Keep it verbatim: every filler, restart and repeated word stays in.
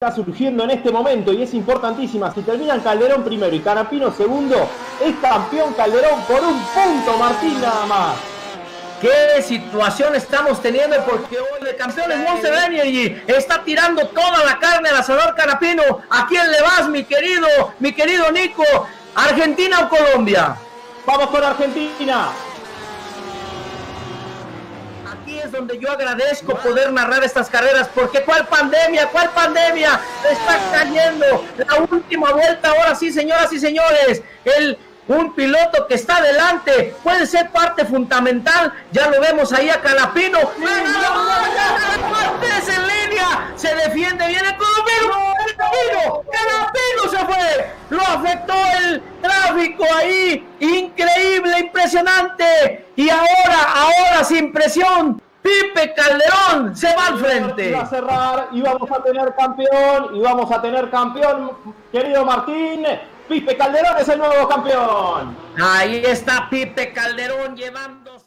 Está surgiendo en este momento y es importantísima. Si terminan Calderón primero y Canapino segundo, es campeón Calderón por un punto, Martín, nada más. Qué situación estamos teniendo, porque hoy el campeón es Monster Energy. Está tirando toda la carne al asador Canapino. ¿A quién le vas, mi querido, mi querido Nico? ¿Argentina o Colombia? Vamos con Argentina. Aquí es donde yo agradezco poder narrar estas carreras, porque ¿cuál pandemia? ¿Cuál pandemia? Está cayendo la última vuelta. Ahora sí, señoras y señores, el, un piloto que está adelante puede ser parte fundamental. Ya lo vemos ahí a Canapino. ¡Martes en línea! Se defiende, viene Canapino. ¡Canapino! ¡Canapino se fue! Lo afectó el tráfico ahí. Increíble, impresionante. Y ahora, ahora sin presión, Pipe Calderón se va al frente. Va a cerrar y vamos a tener campeón, y vamos a tener campeón, querido Martín. Pipe Calderón es el nuevo campeón. Ahí está Pipe Calderón llevando...